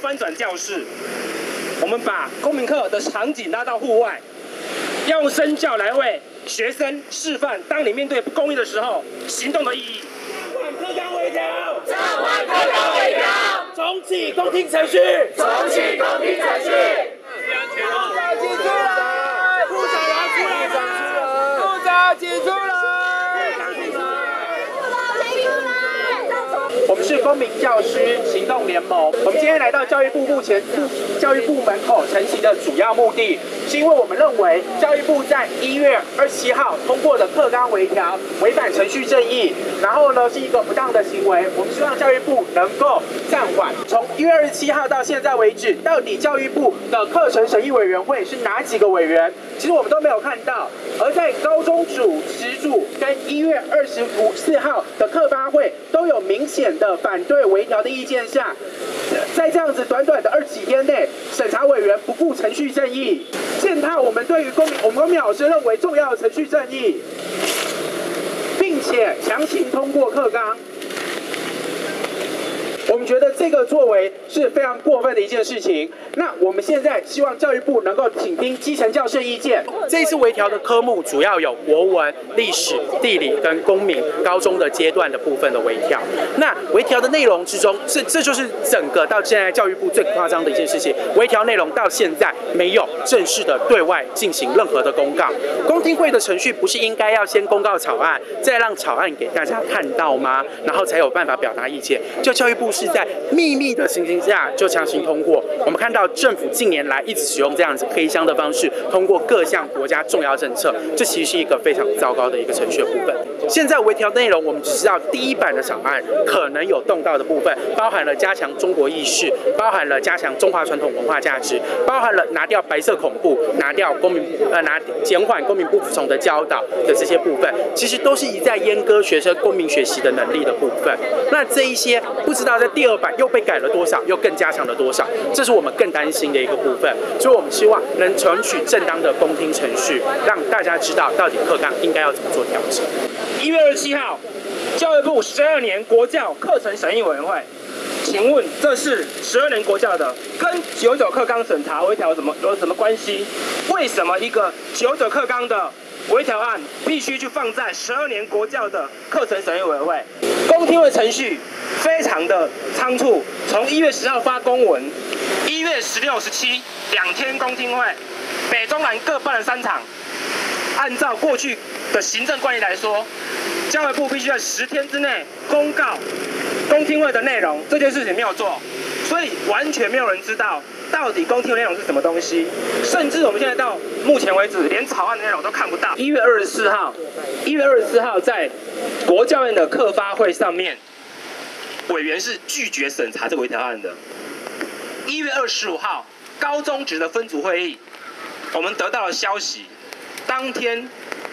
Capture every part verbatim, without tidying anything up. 翻转教室，我们把公民课的场景拉到户外，要用身教来为学生示范，当你面对不公义的时候，行动的意义。反课纲微调，召唤课纲微调，重启公听程序，重启公听程序。部长请出来，部长出来，部长请出来。 我们是公民教师行动联盟。我们今天来到教育部目前教育部门口陈情的主要目的，是因为我们认为教育部在一月二十七号通过了课纲微调，违反程序正义，然后呢是一个不当的行为。我们希望教育部能够暂缓。从一月二十七号到现在为止，到底教育部的课程审议委员会是哪几个委员？其实我们都没有看到。而在高中组、实组跟一月二十四号的课发会都有明显 的反对微调的意见下，在这样子短短的二十几天内，审查委员不顾程序正义，践踏我们对于公民我们公民老师认为重要的程序正义，并且强行通过课纲。我们觉得这个作为是非常过分的一件事情。那我们现在希望教育部能够倾听基层教师意见。这次微调的科目主要有国文、历史、地理跟公民高中的阶段的部分的微调。那微调的内容之中，这这就是整个到现在教育部最夸张的一件事情。微调内容到现在没有正式的对外进行任何的公告。公听会的程序不是应该要先公告草案，再让草案给大家看到吗？然后才有办法表达意见。就教育部 是在秘密的情形下就强行通过。我们看到政府近年来一直使用这样子黑箱的方式，通过各项国家重要政策，这其实是一个非常糟糕的一个程序的部分。现在微调内容，我们只知道第一版的草案可能有动到的部分，包含了加强中国意识，包含了加强中华传统文化价值，包含了拿掉白色恐怖，拿掉公民呃拿减缓公民不服从的教导的这些部分，其实都是一再阉割学生公民学习的能力的部分。那这一些不知道在 第二版又被改了多少，又更加强了多少？这是我们更担心的一个部分，所以我们希望能采取正当的公听程序，让大家知道到底课纲应该要怎么做调整。一月二十七号，教育部十二年国教课程审议委员会，请问这是十二年国教的跟九九课纲审查微调怎么有什么关系？为什么一个九九课纲的 微调案必须去放在十二年国教的课程审议委员会公听会程序，非常的仓促。从一月十号发公文，一月十六、十七两天公听会，北中南各办了三场。按照过去的行政惯例来说，教育部必须在十天之内公告公听会的内容，这件事情没有做，所以完全没有人知道 到底公听内容是什么东西？甚至我们现在到目前为止，连草案的内容都看不到。一月二十四号，一月二十四号在国教院的课发会上面，委员是拒绝审查这个微调案的。一月二十五号高中职的分组会议，我们得到了消息，当天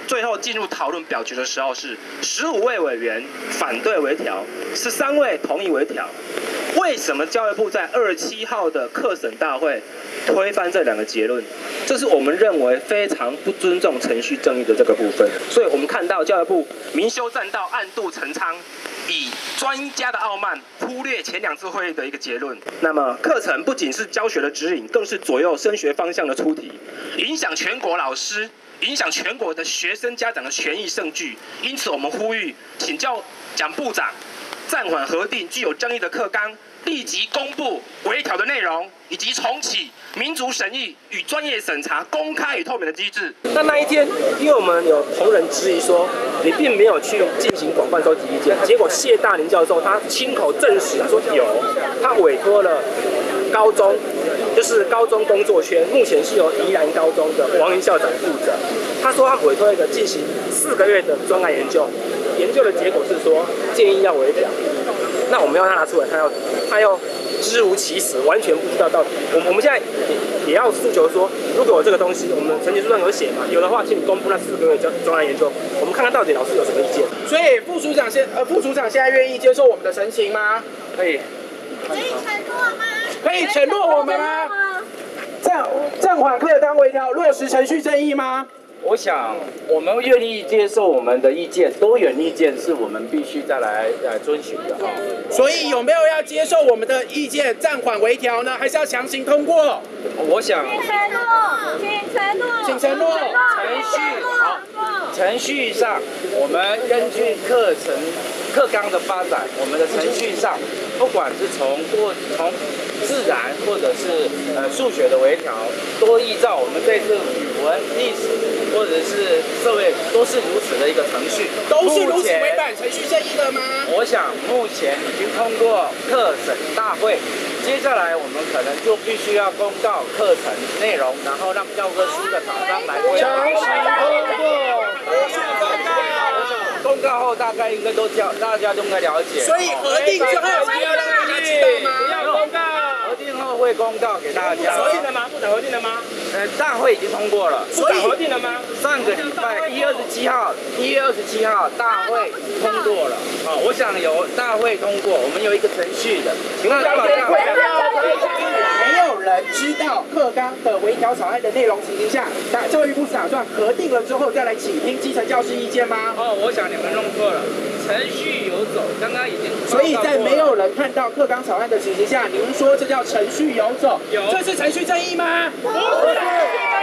最后进入讨论表决的时候是十五位委员反对微调，十三位同意微调。 为什么教育部在二十七号的课审大会推翻这两个结论？这是我们认为非常不尊重程序正义的这个部分。所以我们看到教育部明修栈道，暗度陈仓，以专家的傲慢忽略前两次会议的一个结论。那么课程不仅是教学的指引，更是左右升学方向的出题，影响全国老师，影响全国的学生家长的权益盛举。因此，我们呼吁请教蒋部长 暂缓核定具有争议的课纲，立即公布微调的内容，以及重启民主审议与专业审查公开与透明的机制。那那一天，因为我们有同仁质疑说，你并没有去进行广泛收集意见，结果谢大林教授他亲口证实，他说有，他委托了高中，就是高中工作圈，目前是由宜兰高中的黄云校长负责。他说他委托一个进行四个月的专案研究。 研究的结果是说，建议要微调，那我们要他拿出来，他要他要知无其实，完全不知道到底。我我们现在也也要诉求说，如果有这个东西，我们成绩书上有写嘛，有的话，请你公布那四个月专专案研究，我们看看到底老师有什么意见。所以副署长现呃副署长现在愿意接受我们的陈情吗？可以。可以承诺吗？可以承诺我们吗？暂暂缓课纲微调，落实程序正义吗？ 可我想我们愿意接受我们的意见，多元意见是我们必须再来来遵循的哈。所以有没有要接受我们的意见暂缓微调呢？还是要强行通过？我想。请承诺，请承诺，请承诺，程序好，程序上我们根据课程课纲的发展，我们的程序上，不管是从过从。 自然或者是呃数学的微调，都依照我们这次语文、历史或者是社会都是如此的一个程序，都是如此违反程序正义的吗？我想目前已经通过课审大会，接下来我们可能就必须要公告课程内容，然后让教科书的厂商来公告。 公告后大概应该都叫大家都应该了解，所以核定之后不要让大家知道吗？不要公告，核定后会公告给大家。核定了吗？部长核定了吗？呃，大会已经通过了。所以核定了吗？上个礼拜一月二十七号，一月二十七号大会通过了。啊，我想有大会通过，我们有一个程序的。请问大会没有人知道课纲的微调草案的内容情形下，那教育部长算核定了之后再来倾听基层教师意见吗？哦，我想。 你们弄错了，程序游走，刚刚已经。所以在没有人看到课纲草案的情形下，你们说这叫程序游走，有这是程序正义吗？不是程序正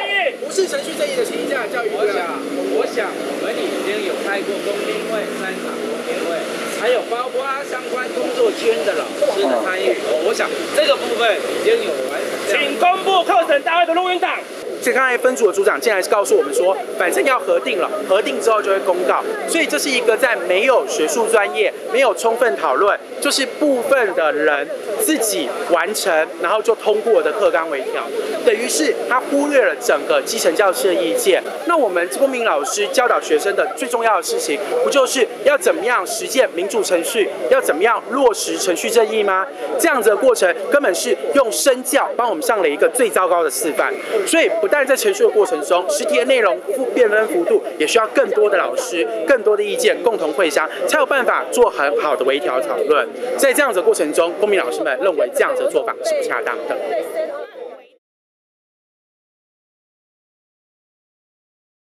义，不是程序正义的情形下，教育部长，我想我们已经有开过公听会，三场公听会，还有包括相关工作圈的老师的参与，哦、我想这个部分已经有完成。请公布课程大会的录音档。 这刚才分组的组长竟然是告诉我们说，反正要核定了，核定之后就会公告，所以这是一个在没有学术专业、没有充分讨论，就是部分的人自己完成，然后就通过的课纲微调，等于是他忽略了整个基层教师的意见。那我们公民老师教导学生的最重要的事情，不就是要怎么样实践民主程序，要怎么样落实程序正义吗？这样子的过程根本是用身教帮我们上了一个最糟糕的示范，所以不。 但在程序的过程中，实体的内容变分幅度也需要更多的老师、更多的意见共同会商，才有办法做很好的微调讨论。在这样子的过程中，公民老师们认为这样子的做法是不恰当的。